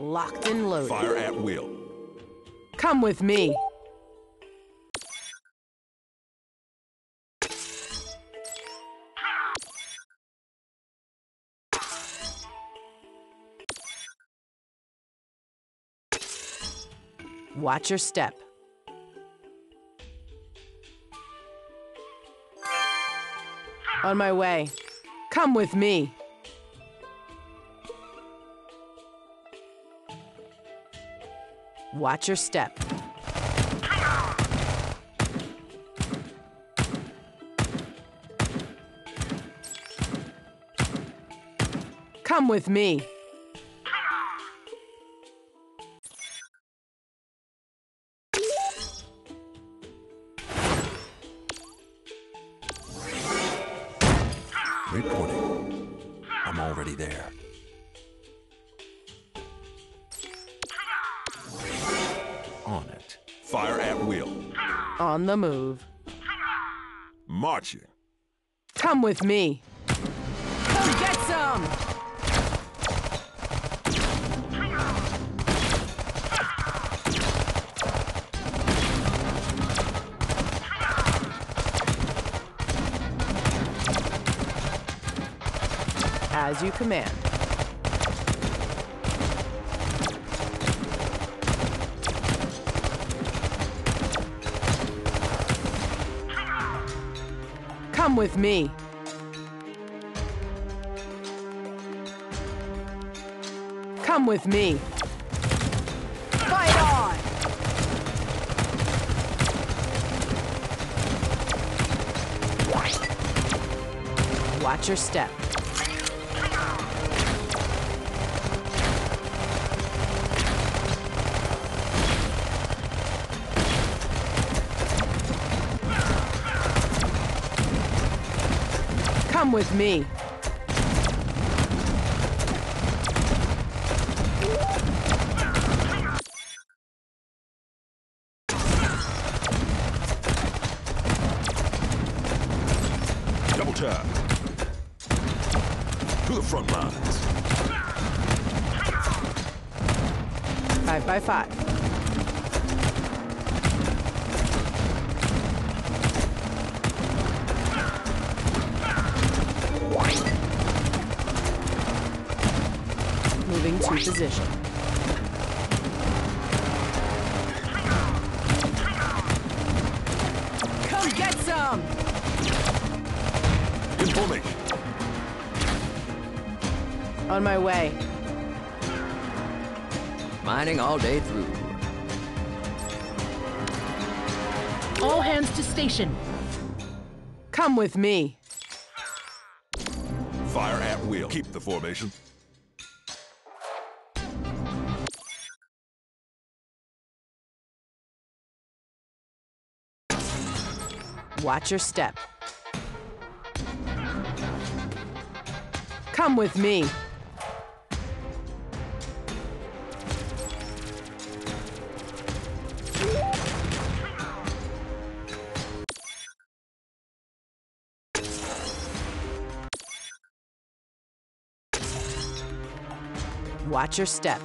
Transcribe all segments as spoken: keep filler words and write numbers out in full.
Locked and loaded. Fire at will. Come with me. Watch your step. On my way. Come with me. Watch your step. Come with me. Reporting. I'm already there. On it. Fire at will. On the move. Marching. Come with me. Come get some! As you command. Come with me. Come with me. Fight on. Watch your step. Come with me. Double tap. To the front lines. Five by five. Moving to position. Come get some! Informing. On my way. Mining all day through. All hands to station. Come with me. Fire at will. Keep the formation. Watch your step. Come with me. Watch your step.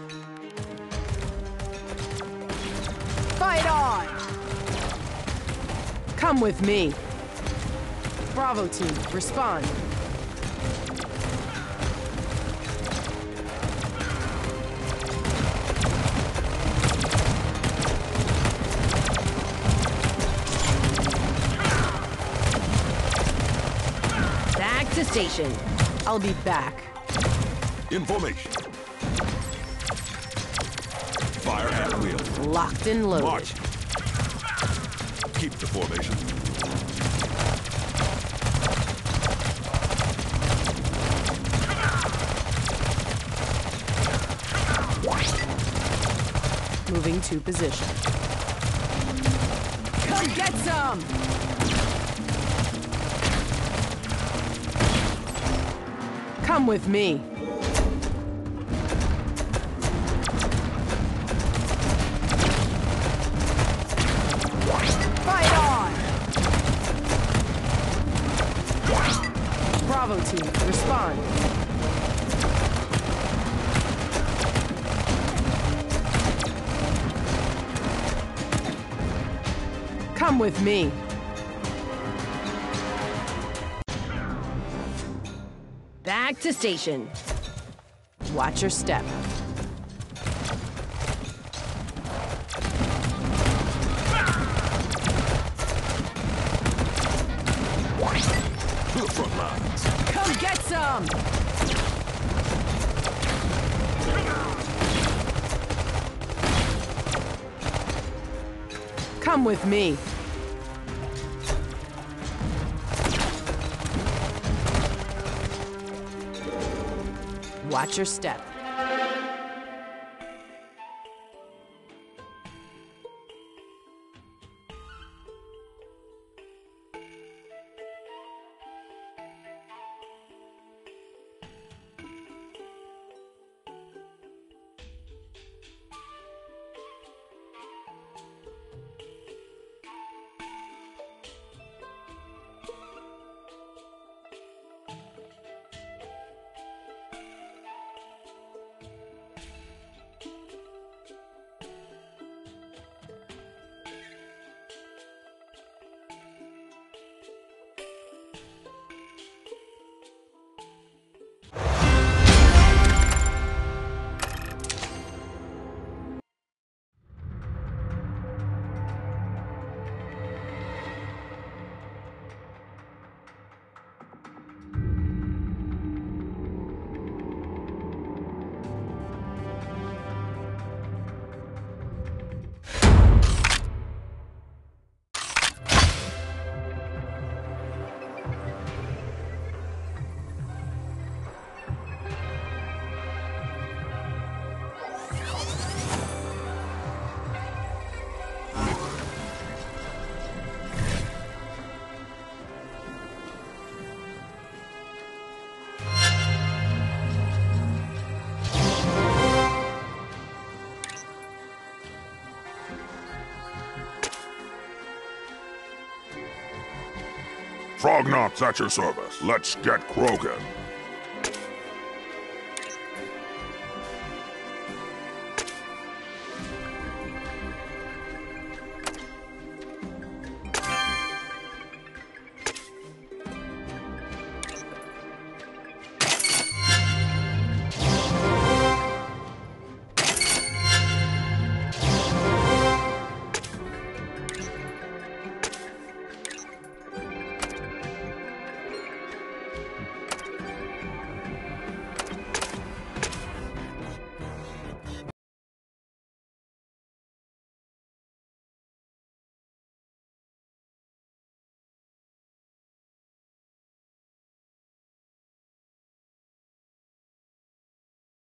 Fight on! Come with me. Bravo team, respond. Back to station. I'll be back. Information. Fire at will. Locked and loaded. March. Keep the formation. Moving to position. Come get some! Come with me. Bravo team, respond. Come with me. Back to station. Watch your step. To the front lines. Come get some! Come with me. Watch your step. Frognott's at your service. Let's get croaking.